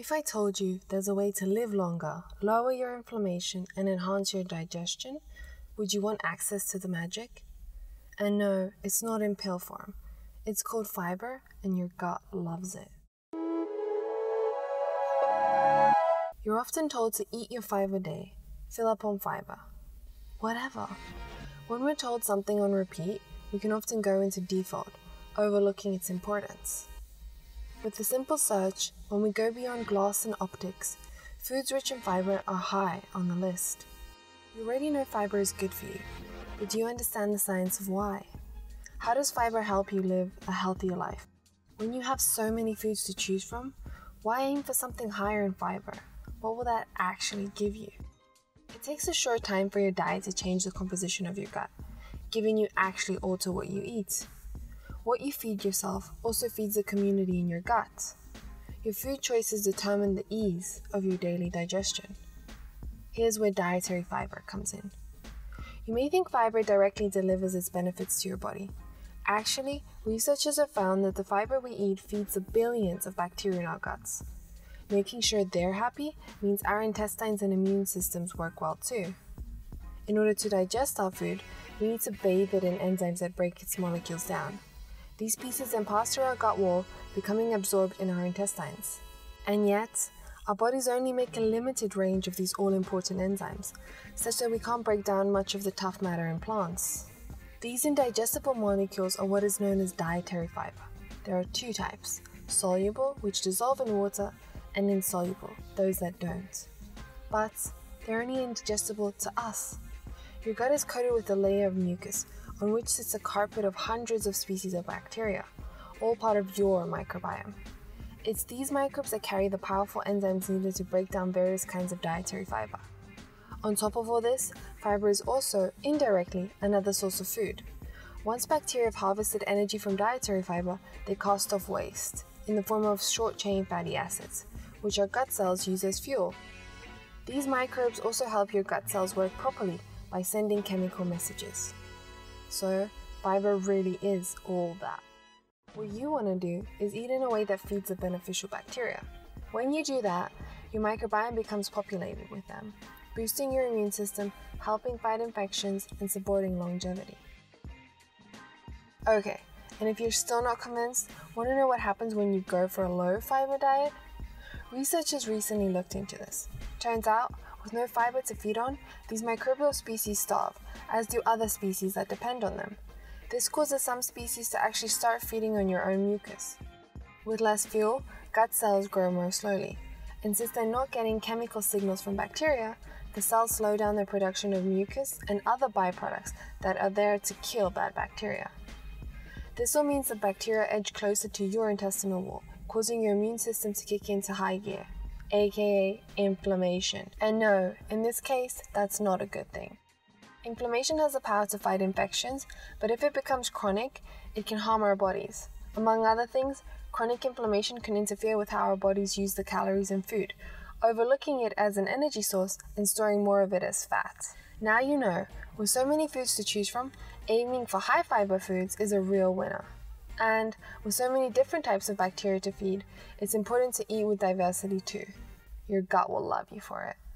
If I told you there's a way to live longer, lower your inflammation, and enhance your digestion, would you want access to the magic? And no, it's not in pill form. It's called fiber, and your gut loves it. You're often told to eat your fiber a day, fill up on fiber, whatever. When we're told something on repeat, we can often go into default, overlooking its importance. With a simple search, when we go beyond glass and optics, foods rich in fiber are high on the list. You already know fiber is good for you, but do you understand the science of why? How does fiber help you live a healthier life? When you have so many foods to choose from, why aim for something higher in fiber? What will that actually give you? It takes a short time for your diet to change the composition of your gut, giving you actually alter what you eat. What you feed yourself also feeds the community in your gut. Your food choices determine the ease of your daily digestion. Here's where dietary fiber comes in. You may think fiber directly delivers its benefits to your body. Actually, researchers have found that the fiber we eat feeds the billions of bacteria in our guts. Making sure they're happy means our intestines and immune systems work well too. In order to digest our food, we need to bathe it in enzymes that break its molecules down. These pieces then pass through our gut wall, becoming absorbed in our intestines. And yet, our bodies only make a limited range of these all-important enzymes, such that we can't break down much of the tough matter in plants. These indigestible molecules are what is known as dietary fiber. There are two types: soluble, which dissolve in water, and insoluble, those that don't. But they're only indigestible to us. Your gut is coated with a layer of mucus, on which sits a carpet of hundreds of species of bacteria, all part of your microbiome. It's these microbes that carry the powerful enzymes needed to break down various kinds of dietary fiber. On top of all this, fiber is also, indirectly, another source of food. Once bacteria have harvested energy from dietary fiber, they cast off waste, in the form of short-chain fatty acids, which our gut cells use as fuel. These microbes also help your gut cells work properly by sending chemical messages. So, fiber really is all that. What you want to do is eat in a way that feeds the beneficial bacteria. When you do that, your microbiome becomes populated with them, boosting your immune system, helping fight infections, and supporting longevity. Okay, and if you're still not convinced, want to know what happens when you go for a low fiber diet? Researchers recently looked into this. Turns out, with no fiber to feed on, these microbial species starve, as do other species that depend on them. This causes some species to actually start feeding on your own mucus. With less fuel, gut cells grow more slowly, and since they're not getting chemical signals from bacteria, the cells slow down the production of mucus and other byproducts that are there to kill bad bacteria. This all means that bacteria edge closer to your intestinal wall, causing your immune system to kick into high gear, aka inflammation. And no, in this case, that's not a good thing. Inflammation has the power to fight infections, but if it becomes chronic, it can harm our bodies. Among other things, chronic inflammation can interfere with how our bodies use the calories in food, overlooking it as an energy source and storing more of it as fat. Now you know, with so many foods to choose from, aiming for high fiber foods is a real winner. And with so many different types of bacteria to feed, it's important to eat with diversity too. Your gut will love you for it.